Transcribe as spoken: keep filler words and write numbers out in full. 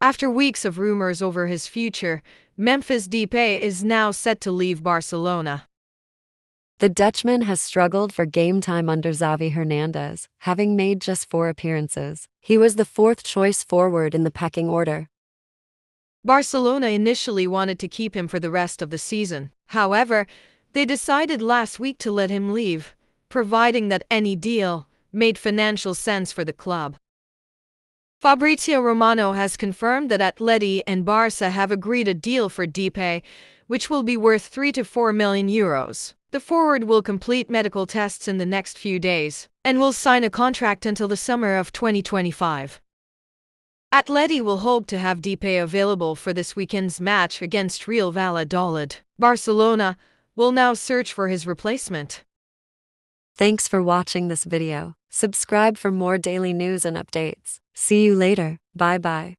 After weeks of rumors over his future, Memphis Depay is now set to leave Barcelona. The Dutchman has struggled for game time under Xavi Hernandez, having made just four appearances. He was the fourth choice forward in the pecking order. Barcelona initially wanted to keep him for the rest of the season. However, they decided last week to let him leave, providing that any deal made financial sense for the club. Fabrizio Romano has confirmed that Atleti and Barca have agreed a deal for Depay, which will be worth three to four million euros. The forward will complete medical tests in the next few days and will sign a contract until the summer of twenty twenty-five. Atleti will hope to have Depay available for this weekend's match against Real Valladolid. Barcelona will now search for his replacement. Thanks for watching this video. Subscribe for more daily news and updates. See you later. Bye-bye.